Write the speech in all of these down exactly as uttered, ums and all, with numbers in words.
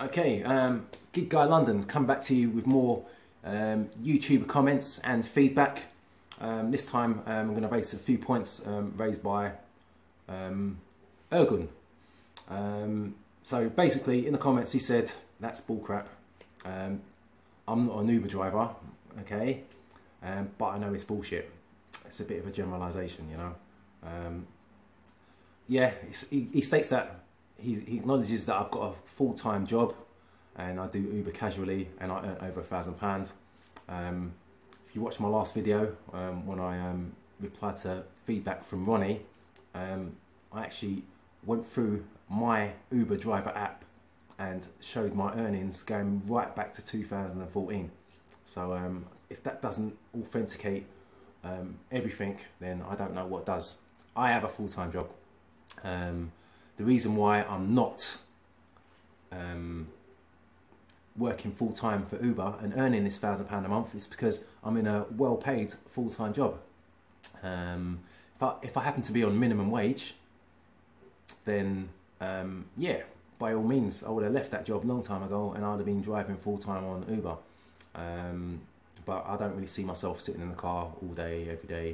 Okay, um, Gig Guy London, come back to you with more um, YouTuber comments and feedback. Um, this time um, I'm going to raise a few points um, raised by um, Ergun. Um, so basically in the comments he said, that's bullcrap, um, I'm not an Uber driver, okay, um, but I know it's bullshit. It's a bit of a generalisation, you know. Um, yeah, he, he states that He, he acknowledges that I've got a full-time job and I do Uber casually and I earn over a thousand pounds. If you watch my last video, um, when I um, replied to feedback from Ronnie, um, I actually went through my Uber driver app and showed my earnings going right back to two thousand fourteen. So um, if that doesn't authenticate um, everything, then I don't know what does. I have a full-time job. Um, The reason why I'm not um, working full-time for Uber and earning this one thousand pounds a month is because I'm in a well-paid full-time job. Um, if, I, if I happen to be on minimum wage, then um, yeah, by all means, I would have left that job a long time ago and I would have been driving full-time on Uber. Um, but I don't really see myself sitting in the car all day, every day.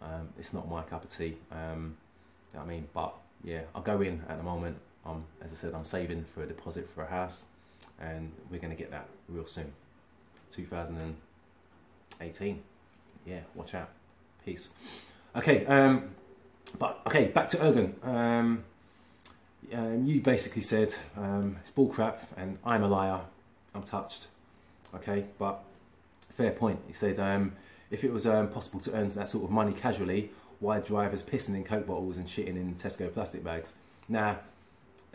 Um, it's not my cup of tea, um, you know what I mean? But yeah, I'll go in at the moment. Um, as I said, I'm saving for a deposit for a house and we're going to get that real soon. two thousand eighteen. Yeah, watch out. Peace. Okay, um, but okay, back to Ergun. Um, um, you basically said um, it's bullcrap and I'm a liar. I'm touched. Okay, but fair point. You said um, if it was um, possible to earn that sort of money casually, why drivers pissing in Coke bottles and shitting in Tesco plastic bags? Now,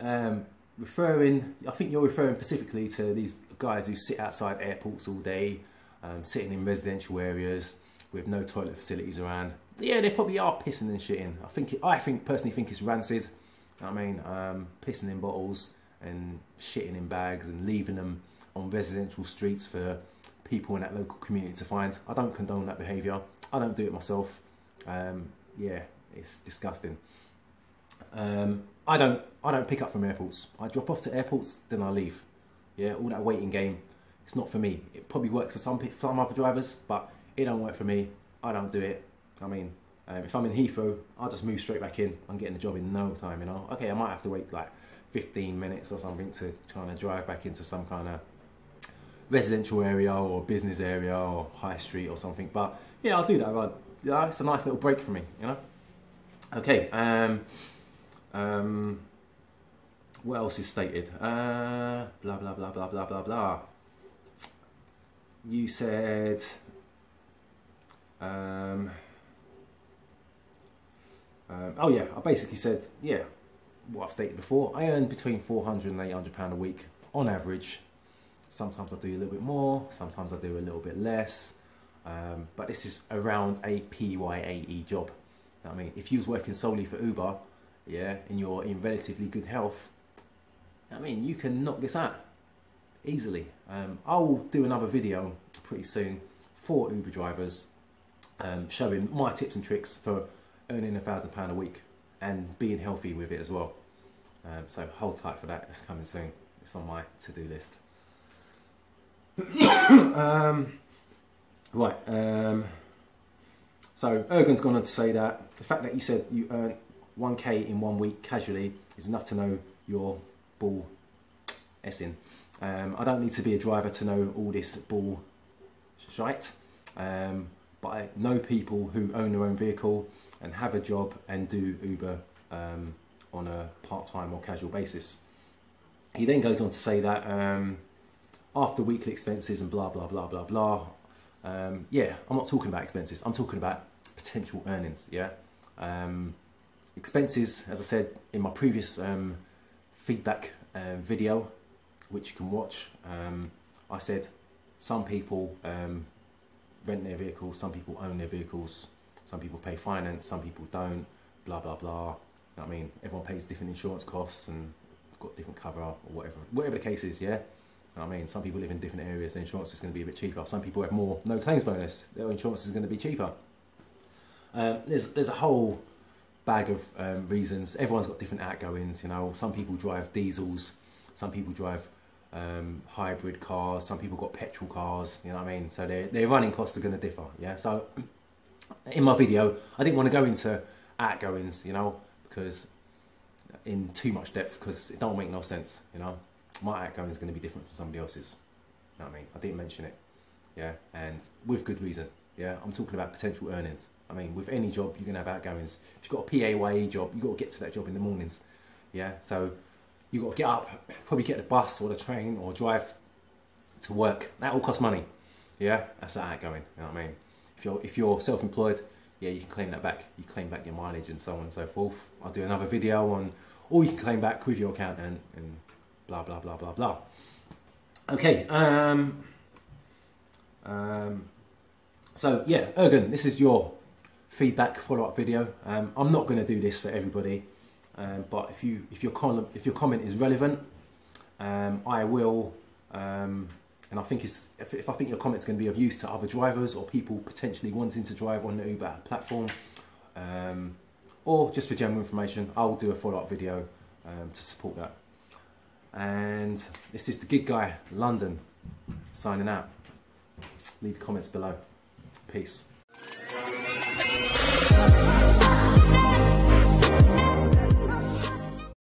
um, referring, I think you're referring specifically to these guys who sit outside airports all day, um, sitting in residential areas with no toilet facilities around. Yeah, they probably are pissing and shitting. I think, it, I think personally think it's rancid. I mean, um, pissing in bottles and shitting in bags and leaving them on residential streets for people in that local community to find. I don't condone that behaviour. I don't do it myself. Um, yeah, it's disgusting. Um, I don't, I don't pick up from airports. I drop off to airports, then I leave. Yeah, all that waiting game, it's not for me. It probably works for some some other drivers, but it don't work for me. I don't do it. I mean, um, if I'm in Heathrow, I'll just move straight back in. I'm getting the job in no time, you know. Okay, I might have to wait like fifteen minutes or something to try and drive back into some kind of residential area or business area or high street or something. But yeah, I'll do that. I'll, Yeah, it's a nice little break for me, you know. Okay, um, um, what else is stated? Uh, blah, blah, blah, blah, blah, blah, blah. You said, um, um, oh yeah, I basically said, yeah, what I've stated before. I earn between four hundred and eight hundred pounds a week on average. Sometimes I do a little bit more, sometimes I do a little bit less. Um, but this is around a P A Y E job. I mean, if you was working solely for Uber, yeah, and you're in relatively good health, I mean, you can knock this out easily. Um, I'll do another video pretty soon for Uber drivers, um, showing my tips and tricks for earning a thousand pound a week and being healthy with it as well. Um, so hold tight for that. It's coming soon. It's on my to-do list. um, Right, um, so Ergun's gone on to say that the fact that you said you earn one K in one week casually is enough to know your bull essing. Um, I don't need to be a driver to know all this bull shite, um, but I know people who own their own vehicle and have a job and do Uber um, on a part-time or casual basis. He then goes on to say that um, after weekly expenses and blah, blah, blah, blah, blah, Um, yeah, I'm not talking about expenses. I'm talking about potential earnings, yeah? Um, expenses, as I said in my previous um, feedback uh, video, which you can watch, um, I said some people um, rent their vehicles, some people own their vehicles, some people pay finance, some people don't, blah, blah, blah. You know what I mean? Everyone pays different insurance costs and got different cover or whatever, whatever the case is, yeah? I mean, some people live in different areas, their insurance is going to be a bit cheaper. Some people have more no claims bonus, their insurance is going to be cheaper. Um, there's, there's a whole bag of um, reasons. Everyone's got different outgoings, you know. Some people drive diesels, some people drive um, hybrid cars, some people got petrol cars, you know what I mean? So their, their running costs are going to differ, yeah? So in my video, I didn't want to go into outgoings, you know, because in too much depth, because it don't make no sense, you know? My outgoing is going to be different from somebody else's, you know what I mean? I didn't mention it, yeah? And with good reason, yeah? I'm talking about potential earnings. I mean, with any job, you're going to have outgoings. If you've got a P A Y E job, you've got to get to that job in the mornings, yeah? So you've got to get up, probably get the bus or the train or drive to work. That all costs money, yeah? That's that outgoing, you know what I mean? If you're, if you're self-employed, yeah, you can claim that back. You claim back your mileage and so on and so forth. I'll do another video on all you can claim back with your account and, and blah, blah, blah, blah, blah. Okay, um, um, so yeah, Ergun, this is your feedback follow-up video. Um, I'm not going to do this for everybody, um, but if you if your column if your comment is relevant, um, I will, um, and I think it's if, if I think your comment's going to be of use to other drivers or people potentially wanting to drive on the Uber platform, um, or just for general information, I'll do a follow-up video um, to support that. And this is the Gig Guy London signing out. Leave comments below. Peace.